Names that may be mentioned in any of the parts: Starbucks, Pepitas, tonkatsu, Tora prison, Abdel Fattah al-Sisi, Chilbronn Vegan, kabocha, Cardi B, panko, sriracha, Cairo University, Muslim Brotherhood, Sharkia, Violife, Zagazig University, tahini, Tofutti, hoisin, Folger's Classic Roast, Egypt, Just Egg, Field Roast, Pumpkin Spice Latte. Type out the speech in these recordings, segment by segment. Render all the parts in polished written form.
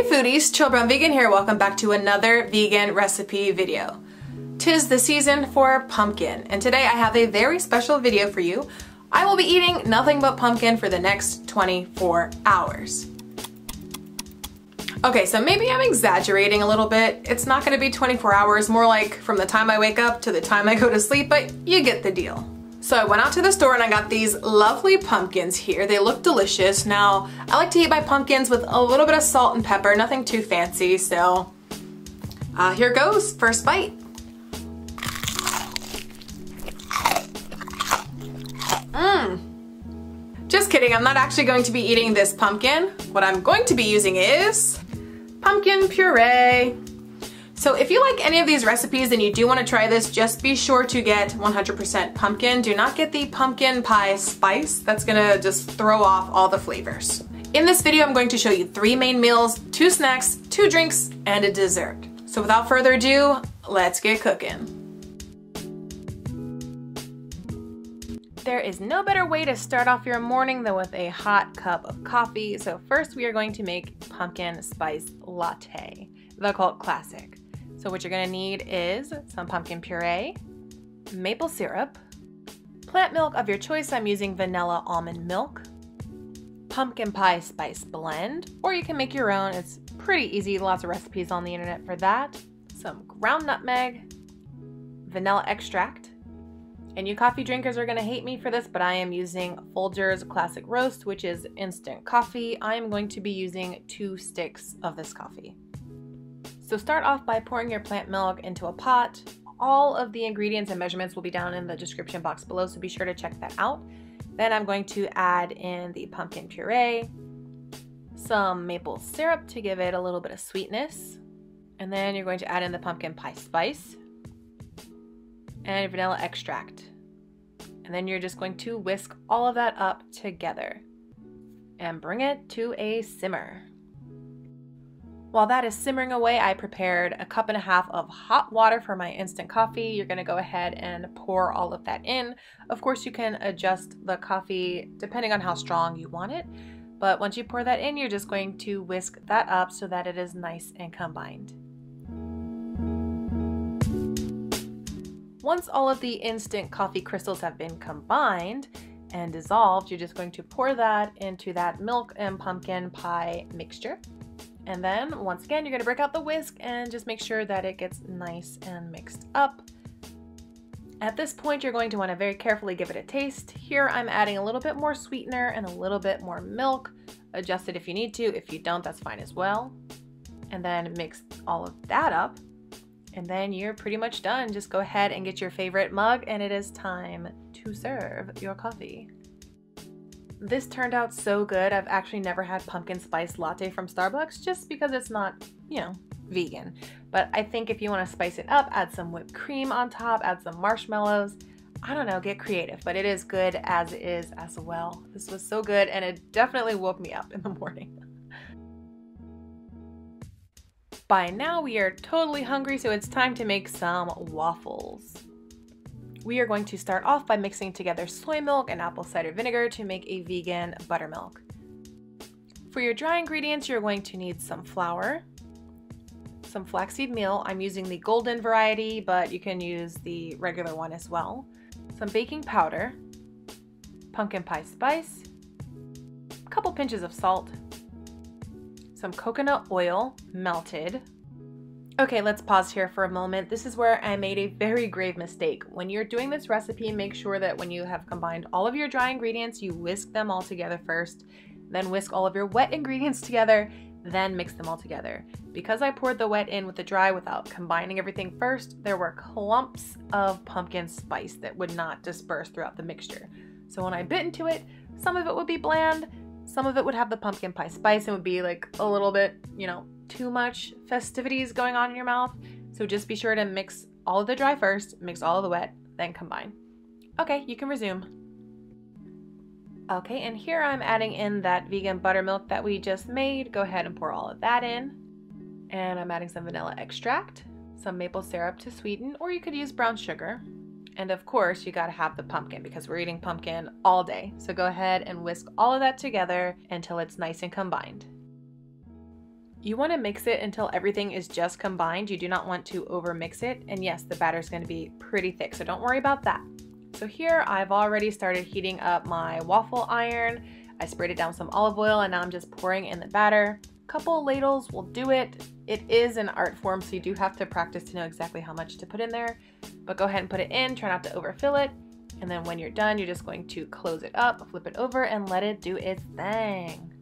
Hey foodies, Chilbronn Vegan here, welcome back to another vegan recipe video. 'Tis the season for pumpkin, and today I have a very special video for you. I will be eating nothing but pumpkin for the next 24 hours. Okay, so maybe I'm exaggerating a little bit. It's not gonna be 24 hours, more like from the time I wake up to the time I go to sleep, but you get the deal. So I went out to the store and I got these lovely pumpkins here. They look delicious. Now, I like to eat my pumpkins with a little bit of salt and pepper, nothing too fancy, so here goes, first bite. Just kidding, I'm not actually going to be eating this pumpkin. What I'm going to be using is pumpkin puree. So if you like any of these recipes and you do want to try this, just be sure to get 100% pumpkin. Do not get the pumpkin pie spice. That's gonna just throw off all the flavors. In this video, I'm going to show you 3 main meals, 2 snacks, 2 drinks, and a dessert. So without further ado, let's get cooking. There is no better way to start off your morning than with a hot cup of coffee. So first we are going to make pumpkin spice latte, the cult classic. So what you're gonna need is some pumpkin puree, maple syrup, plant milk of your choice, I'm using vanilla almond milk, pumpkin pie spice blend, or you can make your own, it's pretty easy, lots of recipes on the internet for that, some ground nutmeg, vanilla extract, and you coffee drinkers are gonna hate me for this, but I am using Folger's Classic Roast, which is instant coffee. I am going to be using 2 sticks of this coffee. So start off by pouring your plant milk into a pot. All of the ingredients and measurements will be down in the description box below, so be sure to check that out. Then I'm going to add in the pumpkin puree, some maple syrup to give it a little bit of sweetness, and then you're going to add in the pumpkin pie spice and vanilla extract. And then you're just going to whisk all of that up together and bring it to a simmer. While that is simmering away, I prepared a cup and a half of hot water for my instant coffee. You're gonna go ahead and pour all of that in. Of course, you can adjust the coffee depending on how strong you want it, but once you pour that in, you're just going to whisk that up so that it is nice and combined. Once all of the instant coffee crystals have been combined and dissolved, you're just going to pour that into that milk and pumpkin pie mixture. And then, once again, you're gonna break out the whisk and just make sure that it gets nice and mixed up. At this point, you're going to wanna very carefully give it a taste. Here, I'm adding a little bit more sweetener and a little bit more milk. Adjust it if you need to. If you don't, that's fine as well. And then mix all of that up. And then you're pretty much done. Just go ahead and get your favorite mug, and it is time to serve your coffee. This turned out so good. I've actually never had pumpkin spice latte from Starbucks just because it's not, you know, vegan. But I think if you want to spice it up, add some whipped cream on top, add some marshmallows. I don't know, get creative, but it is good as it is as well. This was so good and it definitely woke me up in the morning. By now we are totally hungry, so it's time to make some waffles. We are going to start off by mixing together soy milk and apple cider vinegar to make a vegan buttermilk. For your dry ingredients, you're going to need some flour, some flaxseed meal. I'm using the golden variety, but you can use the regular one as well. Some baking powder, pumpkin pie spice, a couple pinches of salt, some coconut oil melted. Okay, let's pause here for a moment. This is where I made a very grave mistake. When you're doing this recipe, make sure that when you have combined all of your dry ingredients, you whisk them all together first, then whisk all of your wet ingredients together, then mix them all together. Because I poured the wet in with the dry without combining everything first, there were clumps of pumpkin spice that would not disperse throughout the mixture. So when I bit into it, some of it would be bland, some of it would have the pumpkin pie spice and would be like a little bit, you know, too much festivities going on in your mouth, so just be sure to mix all of the dry first, mix all of the wet, then combine. Okay, you can resume. Okay, and here I'm adding in that vegan buttermilk that we just made. Go ahead and pour all of that in. And I'm adding some vanilla extract, some maple syrup to sweeten, or you could use brown sugar. And of course, you gotta have the pumpkin because we're eating pumpkin all day. So go ahead and whisk all of that together until it's nice and combined. You want to mix it until everything is just combined. You do not want to over mix it. And yes, the batter is going to be pretty thick, so don't worry about that. So here I've already started heating up my waffle iron. I sprayed it down with some olive oil and now I'm just pouring in the batter. A couple ladles will do it. It is an art form, so you do have to practice to know exactly how much to put in there, but go ahead and put it in, try not to overfill it. And then when you're done, you're just going to close it up, flip it over and let it do its thing.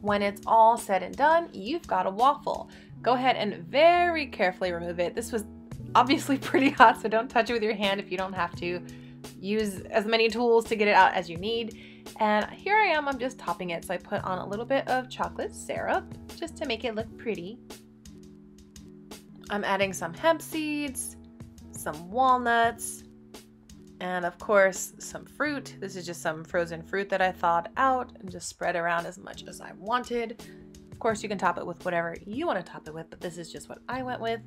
When it's all said and done, you've got a waffle. Go ahead and very carefully remove it. This was obviously pretty hot, so don't touch it with your hand if you don't have to. Use as many tools to get it out as you need. And here I am, I'm just topping it. So I put on a little bit of chocolate syrup just to make it look pretty. I'm adding some hemp seeds, some walnuts, and of course some fruit. This is just some frozen fruit that I thawed out and just spread around as much as I wanted. Of course you can top it with whatever you want to top it with, but this is just what I went with.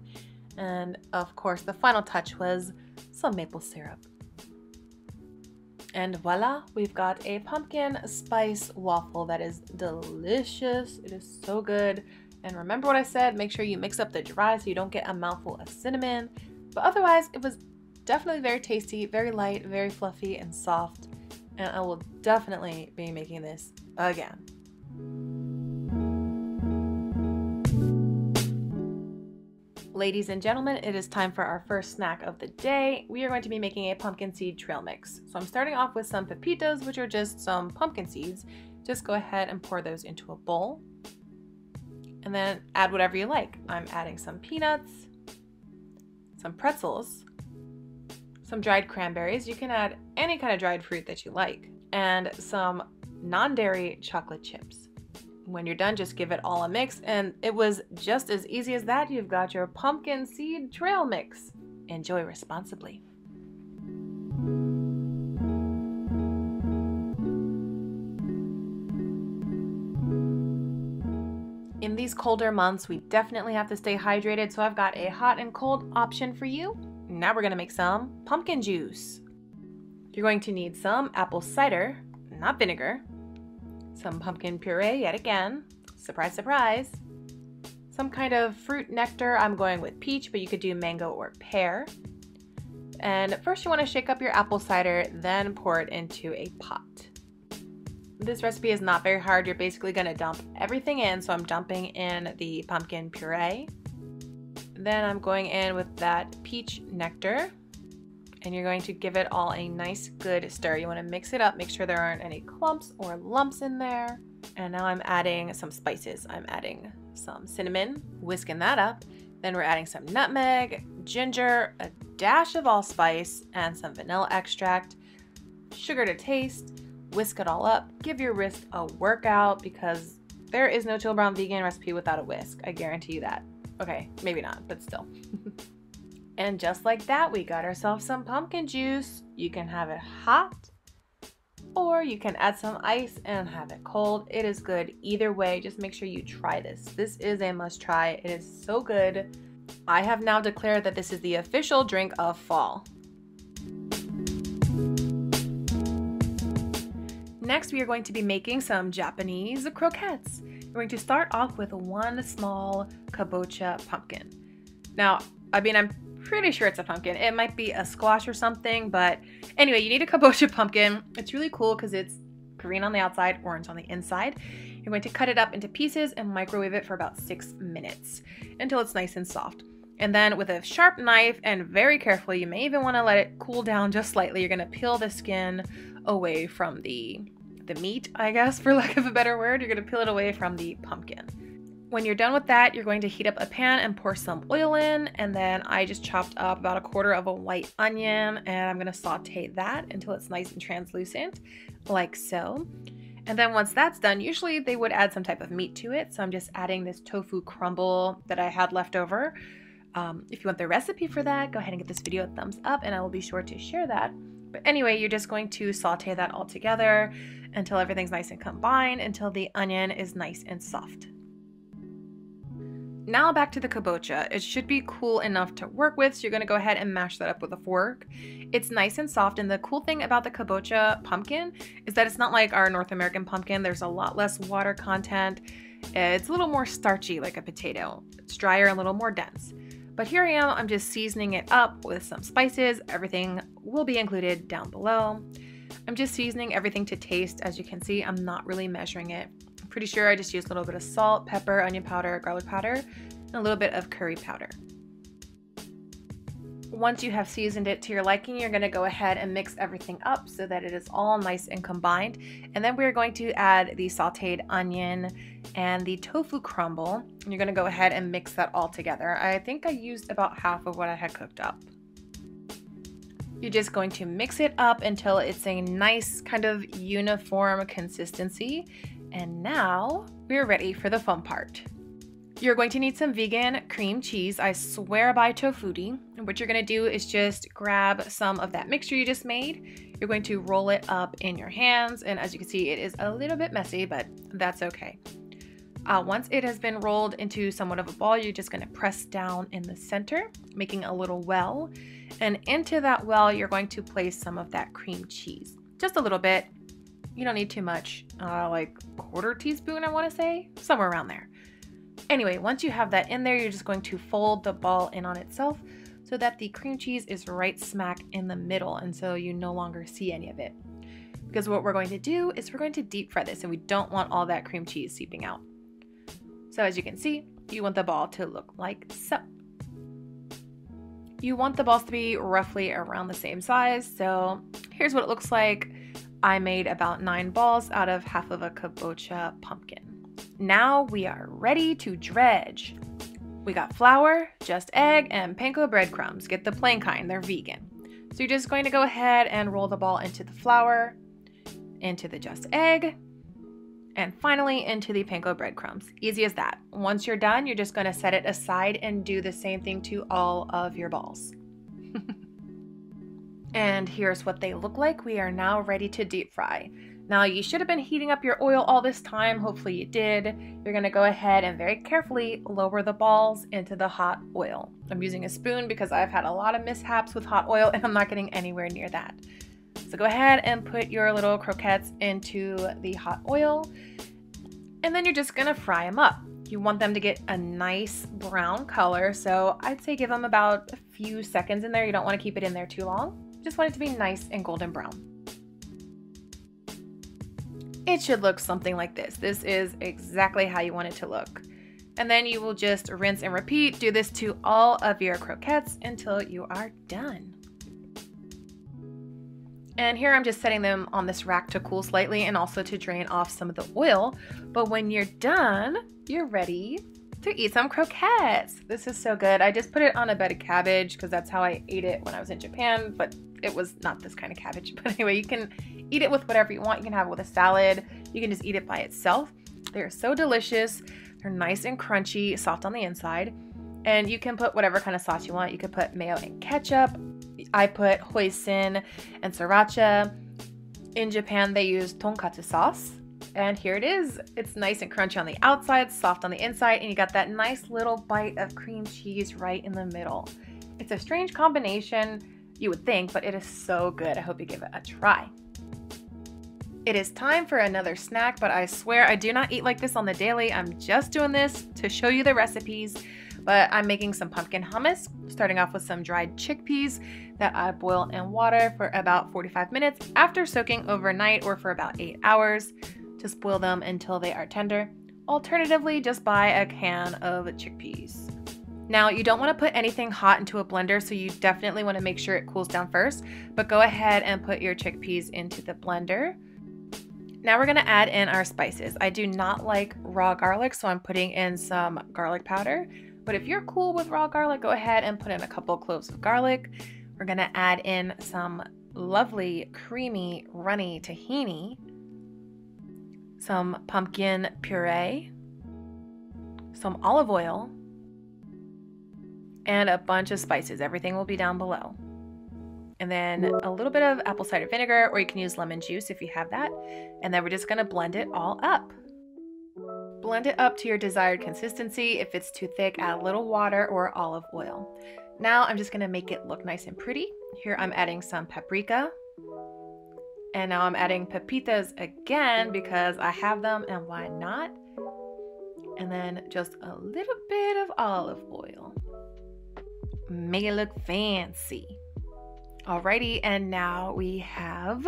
And of course the final touch was some maple syrup. And voila, we've got a pumpkin spice waffle that is delicious. It is so good. And remember what I said, make sure you mix up the dry so you don't get a mouthful of cinnamon. But otherwise, it was definitely very tasty, very light, very fluffy and soft. And I will definitely be making this again. Ladies and gentlemen, it is time for our first snack of the day. We are going to be making a pumpkin seed trail mix. So I'm starting off with some pepitas, which are just some pumpkin seeds. Just go ahead and pour those into a bowl and then add whatever you like. I'm adding some peanuts, some pretzels, some dried cranberries. You can add any kind of dried fruit that you like, and some non-dairy chocolate chips. When you're done, just give it all a mix, and it was just as easy as that. You've got your pumpkin seed trail mix. Enjoy responsibly. In these colder months, we definitely have to stay hydrated, so I've got a hot and cold option for you. Now we're gonna make some pumpkin juice. You're going to need some apple cider, not vinegar, some pumpkin puree yet again, surprise, surprise. Some kind of fruit nectar, I'm going with peach, but you could do mango or pear. And first you wanna shake up your apple cider, then pour it into a pot. This recipe is not very hard. You're basically gonna dump everything in, so I'm dumping in the pumpkin puree. Then I'm going in with that peach nectar, and you're going to give it all a nice good stir. You want to mix it up, make sure there aren't any clumps or lumps in there. And now I'm adding some spices. I'm adding some cinnamon, whisking that up. Then we're adding some nutmeg, ginger, a dash of allspice, and some vanilla extract, sugar to taste, whisk it all up. Give your whisk a workout because there is no Chilbronn Vegan recipe without a whisk. I guarantee you that. Okay, maybe not, but still. And just like that, we got ourselves some pumpkin juice. You can have it hot, or you can add some ice and have it cold. It is good either way. Just make sure you try this. This is a must try. It is so good. I have now declared that this is the official drink of fall. Next, we are going to be making some Japanese croquettes. We're going to start off with one small kabocha pumpkin. Now, I'm pretty sure it's a pumpkin. It might be a squash or something, but anyway, you need a kabocha pumpkin. It's really cool because it's green on the outside, orange on the inside. You're going to cut it up into pieces and microwave it for about 6 minutes until it's nice and soft. And then with a sharp knife and very carefully, you may even want to let it cool down just slightly. You're going to peel the skin away from the meat, I guess, for lack of a better word. You're going to peel it away from the pumpkin. When you're done with that, you're going to heat up a pan and pour some oil in, and then I just chopped up about 1/4 of a white onion, and I'm gonna saute that until it's nice and translucent, like so. And then once that's done, usually they would add some type of meat to it, so I'm just adding this tofu crumble that I had left over. If you want the recipe for that, go ahead and give this video a thumbs up, and I will be sure to share that. But anyway, you're just going to saute that all together until everything's nice and combined, until the onion is nice and soft. Now back to the kabocha. It should be cool enough to work with, so you're gonna go ahead and mash that up with a fork. It's nice and soft, and the cool thing about the kabocha pumpkin is that it's not like our North American pumpkin. There's a lot less water content. It's a little more starchy like a potato. It's drier and a little more dense. But here I am, I'm just seasoning it up with some spices. Everything will be included down below. I'm just seasoning everything to taste. As you can see, I'm not really measuring it. I'm pretty sure I just used a little bit of salt, pepper, onion powder, garlic powder, and a little bit of curry powder. Once you have seasoned it to your liking, you're going to go ahead and mix everything up so that it is all nice and combined. And then we're going to add the sauteed onion and the tofu crumble. You're going to go ahead and mix that all together. I think I used about half of what I had cooked up. You're just going to mix it up until it's a nice kind of uniform consistency. And now we're ready for the fun part. You're going to need some vegan cream cheese. I swear by Tofutti. What you're going to do is just grab some of that mixture you just made. You're going to roll it up in your hands. And as you can see, it is a little bit messy, but that's okay. Once it has been rolled into somewhat of a ball, you're just going to press down in the center, making a little well. And into that well, you're going to place some of that cream cheese. Just a little bit. You don't need too much, like a quarter teaspoon, I want to say, somewhere around there. Anyway, once you have that in there, you're just going to fold the ball in on itself so that the cream cheese is right smack in the middle, and so you no longer see any of it. Because what we're going to do is we're going to deep fry this, and we don't want all that cream cheese seeping out. So as you can see, you want the ball to look like so. You want the balls to be roughly around the same size, so here's what it looks like. I made about 9 balls out of half of a kabocha pumpkin. Now we are ready to dredge. We got flour, Just Egg, and panko breadcrumbs. Get the plain kind, they're vegan. So you're just going to go ahead and roll the ball into the flour, into the Just Egg, and finally into the panko breadcrumbs. Easy as that. Once you're done, you're just going to set it aside and do the same thing to all of your balls. And here's what they look like. We are now ready to deep fry. Now you should have been heating up your oil all this time, hopefully you did. You're gonna go ahead and very carefully lower the balls into the hot oil. I'm using a spoon because I've had a lot of mishaps with hot oil and I'm not getting anywhere near that. So go ahead and put your little croquettes into the hot oil, and then you're just gonna fry them up. You want them to get a nice brown color, so I'd say give them about a few seconds in there. You don't wanna keep it in there too long. Just want it to be nice and golden brown. It should look something like this. This is exactly how you want it to look. And then you will just rinse and repeat. Do this to all of your croquettes until you are done. And here I'm just setting them on this rack to cool slightly and also to drain off some of the oil. But when you're done, you're ready to eat some croquettes. This is so good. I just put it on a bed of cabbage because that's how I ate it when I was in Japan, but it was not this kind of cabbage. But anyway, you can eat it with whatever you want. You can have it with a salad. You can just eat it by itself. They're so delicious. They're nice and crunchy, soft on the inside. And you can put whatever kind of sauce you want. You could put mayo and ketchup. I put hoisin and sriracha. In Japan, they use tonkatsu sauce. And here it is. It's nice and crunchy on the outside, soft on the inside, and you got that nice little bite of cream cheese right in the middle. It's a strange combination, you would think, but it is so good. I hope you give it a try. It is time for another snack, but I swear I do not eat like this on the daily. I'm just doing this to show you the recipes, but I'm making some pumpkin hummus, starting off with some dried chickpeas that I boil in water for about 45 minutes after soaking overnight or for about 8 hours. Just boil them until they are tender. Alternatively, just buy a can of chickpeas. Now, you don't want to put anything hot into a blender, so you definitely want to make sure it cools down first, but go ahead and put your chickpeas into the blender. Now we're going to add in our spices. I do not like raw garlic, so I'm putting in some garlic powder, but if you're cool with raw garlic, go ahead and put in a couple cloves of garlic. We're going to add in some lovely, creamy, runny tahini, some pumpkin puree, some olive oil, and a bunch of spices. Everything will be down below. And then a little bit of apple cider vinegar, or you can use lemon juice if you have that. And then we're just gonna blend it all up. Blend it up to your desired consistency. If it's too thick, add a little water or olive oil. Now I'm just gonna make it look nice and pretty. Here I'm adding some paprika. And now I'm adding pepitas again because I have them and why not? and then just a little bit of olive oil. Make it look fancy. Alrighty, and now we have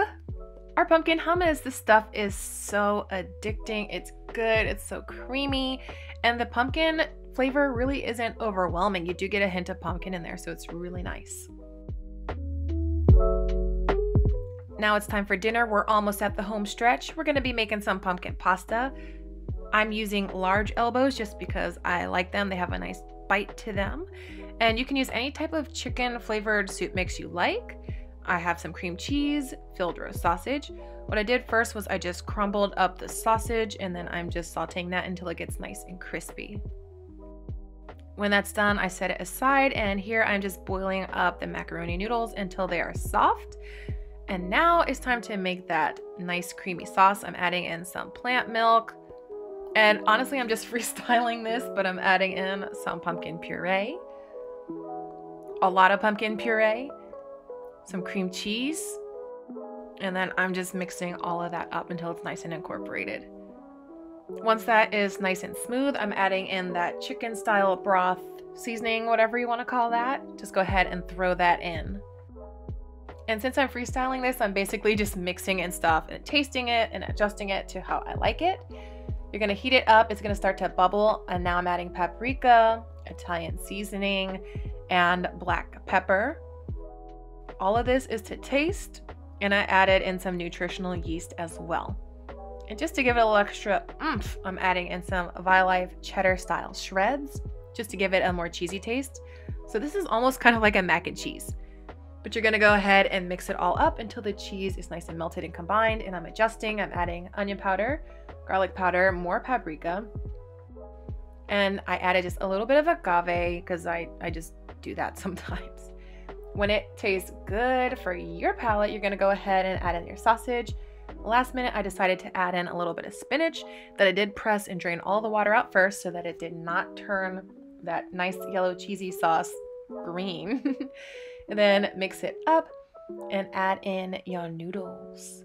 our pumpkin hummus. This stuff is so addicting. It's good, it's so creamy, and the pumpkin flavor really isn't overwhelming. You do get a hint of pumpkin in there, so it's really nice. Now it's time for dinner. We're almost at the home stretch. We're gonna be making some pumpkin pasta. I'm using large elbows just because I like them. They have a nice bite to them. And you can use any type of chicken flavored soup mix you like. I have some cream cheese, field roast sausage. What I did first was I just crumbled up the sausage, and then I'm just sauteing that until it gets nice and crispy. When that's done, I set it aside, and here I'm just boiling up the macaroni noodles until they are soft. And now it's time to make that nice creamy sauce. I'm adding in some plant milk, and honestly, I'm just freestyling this, but I'm adding in some pumpkin puree, a lot of pumpkin puree, some cream cheese, and then I'm just mixing all of that up until it's nice and incorporated. Once that is nice and smooth, I'm adding in that chicken style broth seasoning, whatever you want to call that. Just go ahead and throw that in. And since I'm freestyling this, I'm basically just mixing and stuff and tasting it and adjusting it to how I like it. You're going to heat it up. It's going to start to bubble. And now I'm adding paprika, Italian seasoning, and black pepper. All of this is to taste, and I added in some nutritional yeast as well. And just to give it a little extra oomph, I'm adding in some Violife cheddar style shreds just to give it a more cheesy taste. So this is almost kind of like a mac and cheese, but you're gonna go ahead and mix it all up until the cheese is nice and melted and combined. And I'm adjusting, I'm adding onion powder, garlic powder, more paprika. And I added just a little bit of agave because I just do that sometimes. When it tastes good for your palate, you're gonna go ahead and add in your sausage. Last minute, I decided to add in a little bit of spinach that I did press and drain all the water out first so that it did not turn that nice yellow cheesy sauce green. And then mix it up and add in your noodles.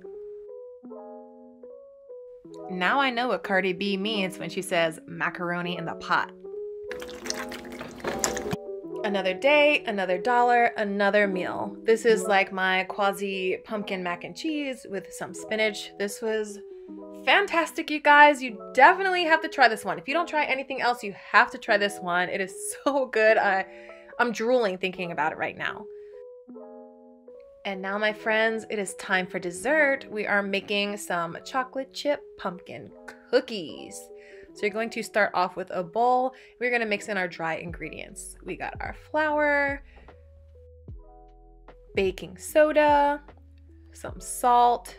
Now I know what Cardi B means when she says macaroni in the pot. Another day, another dollar, another meal. This is like my quasi pumpkin mac and cheese with some spinach. This was fantastic, you guys. You definitely have to try this one. If you don't try anything else, you have to try this one. It is so good. I'm drooling thinking about it right now. And now, my friends, it is time for dessert. We are making some chocolate chip pumpkin cookies. So you're going to start off with a bowl. We're gonna mix in our dry ingredients. We got our flour, baking soda, some salt,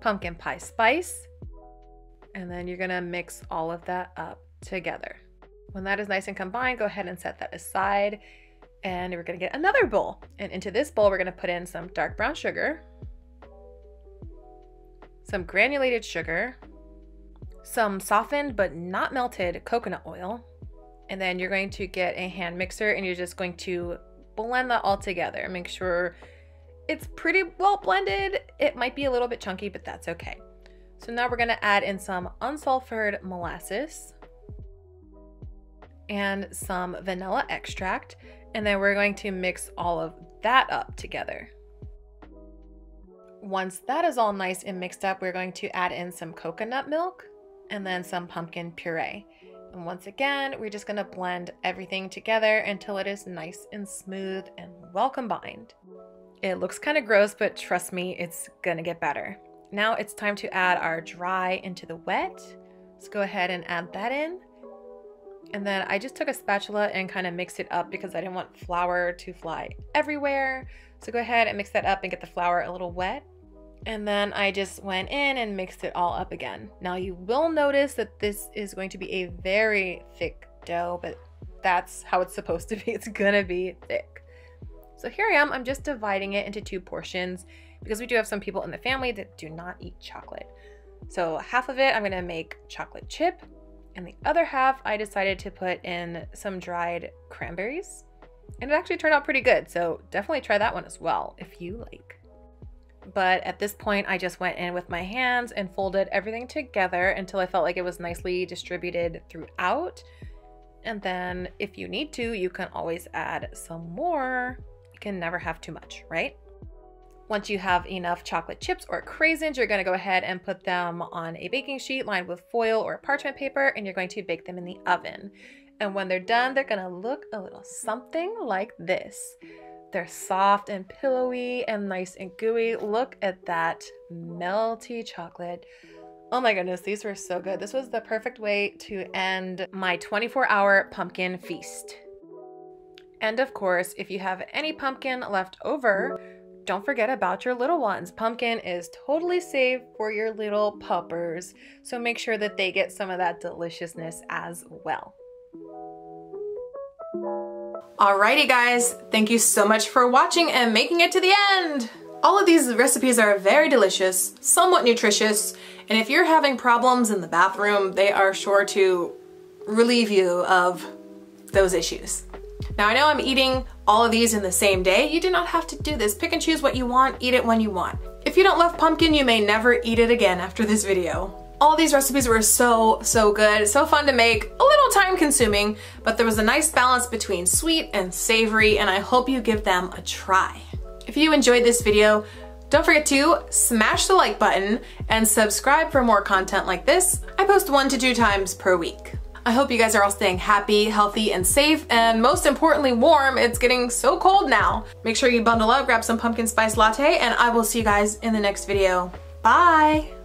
pumpkin pie spice, and then you're gonna mix all of that up together. When that is nice and combined, go ahead and set that aside. And we're gonna get another bowl. And into this bowl, we're gonna put in some dark brown sugar, some granulated sugar, some softened but not melted coconut oil. And then you're going to get a hand mixer, and you're just going to blend that all together. Make sure it's pretty well blended. It might be a little bit chunky, but that's okay. So now we're gonna add in some unsulfured molasses and some vanilla extract, and then we're going to mix all of that up together. Once that is all nice and mixed up, we're going to add in some coconut milk and then some pumpkin puree. And once again, we're just gonna blend everything together until it is nice and smooth and well combined. It looks kind of gross, but trust me, it's gonna get better. Now it's time to add our dry into the wet. Let's go ahead and add that in. And then I just took a spatula and kind of mixed it up because I didn't want flour to fly everywhere. So go ahead and mix that up and get the flour a little wet. And then I just went in and mixed it all up again. Now you will notice that this is going to be a very thick dough, but that's how it's supposed to be. It's gonna be thick. So here I am, I'm just dividing it into two portions because we do have some people in the family that do not eat chocolate. So half of it, I'm gonna make chocolate chip. And the other half, I decided to put in some dried cranberries, and it actually turned out pretty good. So definitely try that one as well if you like. but at this point I just went in with my hands and folded everything together until I felt like it was nicely distributed throughout. And then if you need to, you can always add some more. You can never have too much, right? Once you have enough chocolate chips or craisins, you're gonna go ahead and put them on a baking sheet lined with foil or parchment paper, and you're going to bake them in the oven. And when they're done, they're gonna look a little something like this. They're soft and pillowy and nice and gooey. Look at that melty chocolate. Oh my goodness, these were so good. This was the perfect way to end my 24-hour pumpkin feast. And of course, if you have any pumpkin left over, don't forget about your little ones. Pumpkin is totally safe for your little puppers, so make sure that they get some of that deliciousness as well. Alrighty guys, thank you so much for watching and making it to the end. All of these recipes are very delicious, somewhat nutritious, and if you're having problems in the bathroom, they are sure to relieve you of those issues. Now I know I'm eating all of these in the same day. You do not have to do this. Pick and choose what you want, eat it when you want. If you don't love pumpkin, you may never eat it again after this video. All these recipes were so good, so fun to make, a little time consuming, but there was a nice balance between sweet and savory, and I hope you give them a try. If you enjoyed this video, don't forget to smash the like button and subscribe for more content like this. I post 1 to 2 times per week. I hope you guys are all staying happy, healthy, and safe, and most importantly, warm. It's getting so cold now. Make sure you bundle up, grab some pumpkin spice latte, and I will see you guys in the next video. Bye!